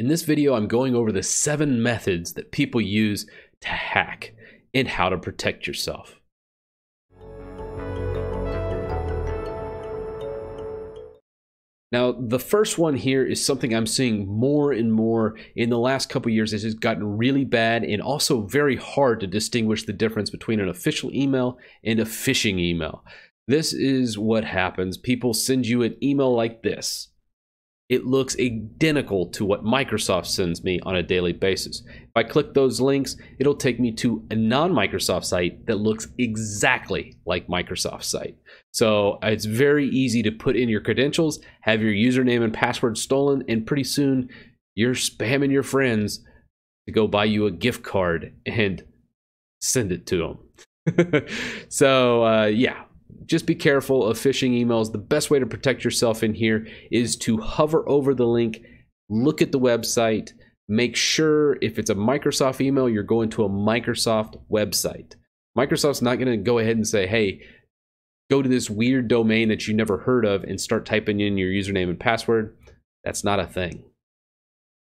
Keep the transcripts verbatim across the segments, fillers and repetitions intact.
In this video, I'm going over the seven methods that people use to hack and how to protect yourself. Now, the first one here is something I'm seeing more and more in the last couple of years. This has gotten really bad and also very hard to distinguish the difference between an official email and a phishing email. This is what happens. People send you an email like this. It looks identical to what Microsoft sends me on a daily basis. If I click those links, it'll take me to a non-Microsoft site that looks exactly like Microsoft's site. So it's very easy to put in your credentials, have your username and password stolen, and pretty soon you're spamming your friends to go buy you a gift card and send it to them. So uh, yeah. Just be careful of phishing emails. The best way to protect yourself in here is to hover over the link, look at the website, make sure if it's a Microsoft email, you're going to a Microsoft website. Microsoft's not going to go ahead and say, hey, go to this weird domain that you never heard of and start typing in your username and password. That's not a thing.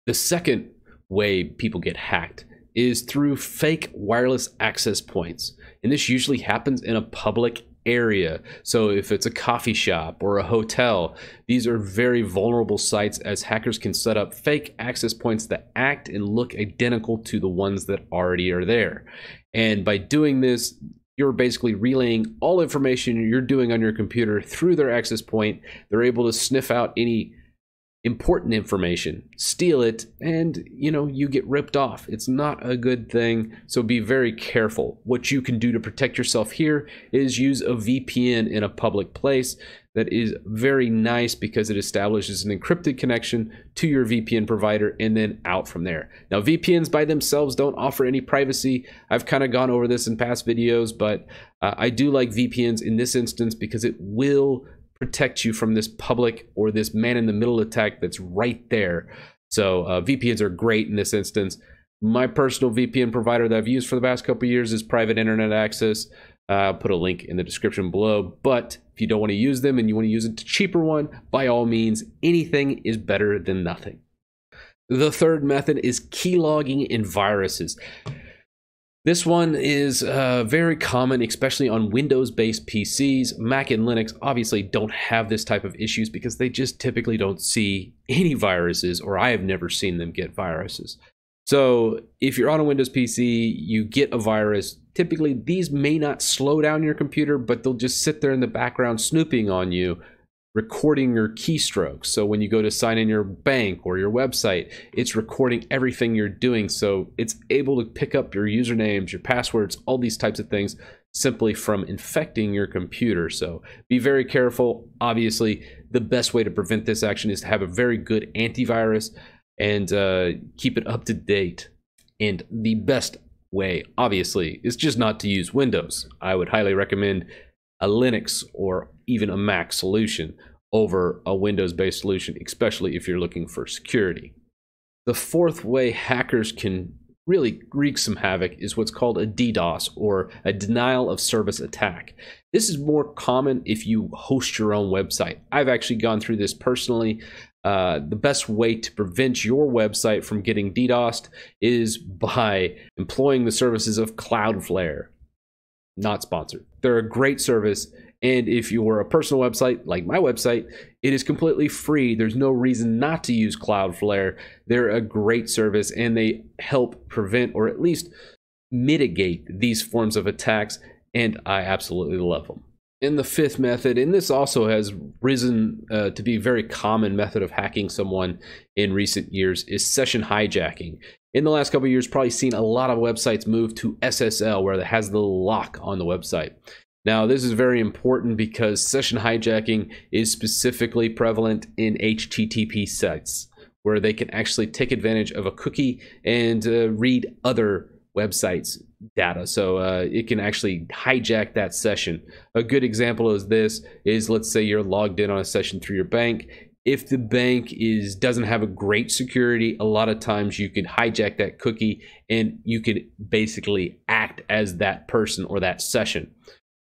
The second way people get hacked is through fake wireless access points. And this usually happens in a public area. area. So if it's a coffee shop or a hotel, these are very vulnerable sites as hackers can set up fake access points that act and look identical to the ones that already are there. And by doing this, you're basically relaying all information you're doing on your computer through their access point. They're able to sniff out any important information, steal it, and you know, you get ripped off. It's not a good thing, so be very careful. What you can do to protect yourself here is use a V P N in a public place. That is very nice because it establishes an encrypted connection to your V P N provider and then out from there. Now, V P Ns by themselves don't offer any privacy. I've kind of gone over this in past videos, but uh, I do like V P Ns in this instance because it will protect you from this public or this man-in-the-middle attack that's right there. So uh, V P Ns are great in this instance. My personal V P N provider that I've used for the past couple of years is Private Internet Access. Uh, I'll put a link in the description below. But if you don't want to use them and you want to use a cheaper one, by all means, anything is better than nothing. The third method is keylogging and viruses. This one is uh, very common, especially on Windows-based P Cs. Mac and Linux obviously don't have this type of issues because they just typically don't see any viruses, or I have never seen them get viruses. So if you're on a Windows P C, you get a virus. Typically, these may not slow down your computer, but they'll just sit there in the background snooping on you, recording your keystrokes. So when you go to sign in your bank or your website, it's recording everything you're doing. So it's able to pick up your usernames, your passwords, all these types of things simply from infecting your computer. So be very careful. Obviously, the best way to prevent this action is to have a very good antivirus and uh, keep it up to date. And the best way, obviously, is just not to use Windows. I would highly recommend a Linux or even a Mac solution over a Windows-based solution, especially if you're looking for security. The fourth way hackers can really wreak some havoc is what's called a DDoS, or a denial of service attack. This is more common if you host your own website. I've actually gone through this personally. Uh, the best way to prevent your website from getting DDoSed is by employing the services of Cloudflare. Not sponsored. They're a great service, and if you're a personal website like my website, it is completely free. There's no reason not to use Cloudflare. They're a great service, and they help prevent or at least mitigate these forms of attacks, and I absolutely love them. And the fifth method, and this also has risen uh, to be a very common method of hacking someone in recent years, is session hijacking. In the last couple of years, probably seen a lot of websites move to S S L, where it has the lock on the website. Now, this is very important because session hijacking is specifically prevalent in H T T P sites, where they can actually take advantage of a cookie and uh, read other websites' data. So uh, it can actually hijack that session. A good example is this is, let's say you're logged in on a session through your bank. If the bank is doesn't have a great security, a lot of times you can hijack that cookie and you could basically act as that person or that session.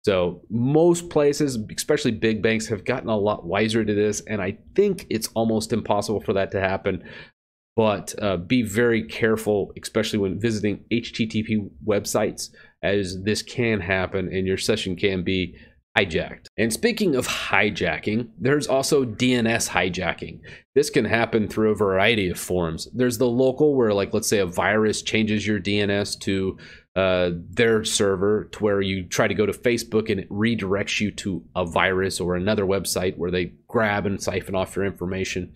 So most places, especially big banks, have gotten a lot wiser to this, and I think it's almost impossible for that to happen. But uh, be very careful, especially when visiting H T T P websites, as this can happen and your session can be hijacked. And speaking of hijacking, there's also D N S hijacking. This can happen through a variety of forms. There's the local, where like, let's say a virus changes your D N S to uh, their server, to where you try to go to Facebook and it redirects you to a virus or another website where they grab and siphon off your information.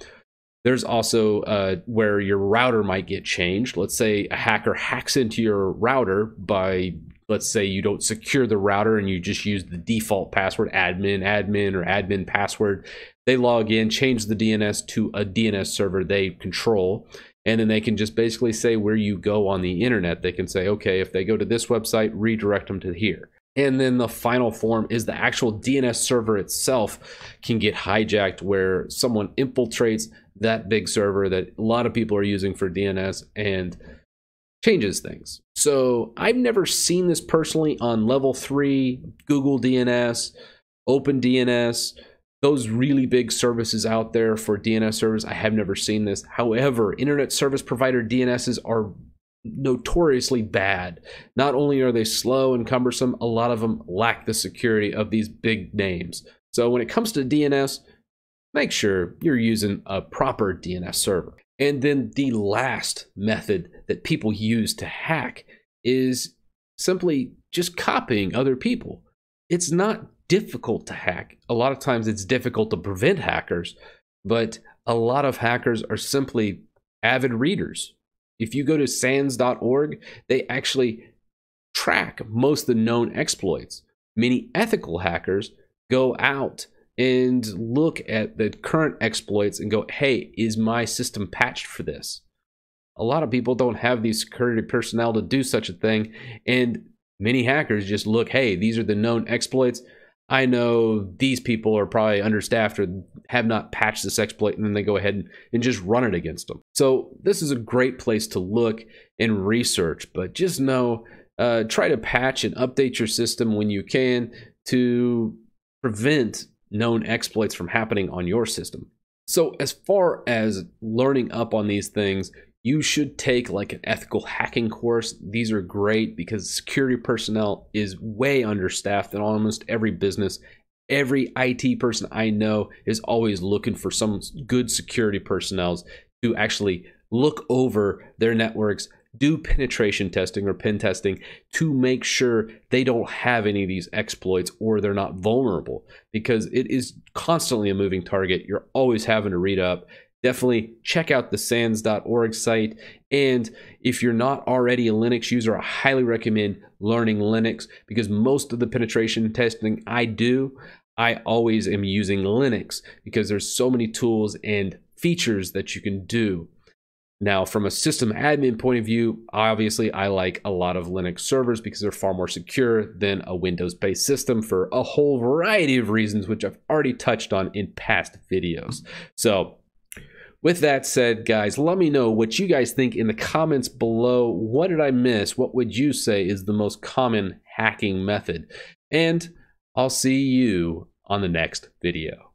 There's also uh, where your router might get changed. Let's say a hacker hacks into your router by, let's say you don't secure the router and you just use the default password, admin, admin, or admin password. They log in, change the D N S to a D N S server they control, and then they can just basically say where you go on the internet. They can say, okay, if they go to this website, redirect them to here. And then the final form is the actual D N S server itself can get hijacked, where someone infiltrates that big server that a lot of people are using for D N S and changes things. So I've never seen this personally on level three, Google D N S, Open D N S, those really big services out there for D N S servers. I have never seen this. However, internet service provider D N Ss are notoriously bad. Not only are they slow and cumbersome, a lot of them lack the security of these big names. So when it comes to D N S, make sure you're using a proper D N S server. And then the last method that people use to hack is simply just copying other people. It's not difficult to hack. A lot of times it's difficult to prevent hackers, but a lot of hackers are simply avid readers. If you go to sans dot org, they actually track most of the known exploits. Many ethical hackers go out and look at the current exploits and go, hey, is my system patched for this? A lot of people don't have the security personnel to do such a thing, and many hackers just look, hey, these are the known exploits. I know these people are probably understaffed or have not patched this exploit, and then they go ahead and, and just run it against them. So this is a great place to look and research, but just know, uh, try to patch and update your system when you can to prevent known exploits from happening on your system. So as far as learning up on these things, you should take like an ethical hacking course. These are great because security personnel is way understaffed in almost every business. Every I T person I know is always looking for some good security personnel to actually look over their networks, do penetration testing or pen testing to make sure they don't have any of these exploits or they're not vulnerable, because it is constantly a moving target. You're always having to read up. Definitely check out the sans dot org site. And if you're not already a Linux user, I highly recommend learning Linux, because most of the penetration testing I do, I always am using Linux, because there's so many tools and features that you can do. Now, from a system admin point of view, obviously I like a lot of Linux servers because they're far more secure than a Windows-based system for a whole variety of reasons, which I've already touched on in past videos. So with that said, guys, let me know what you guys think in the comments below. What did I miss? What would you say is the most common hacking method? And I'll see you on the next video.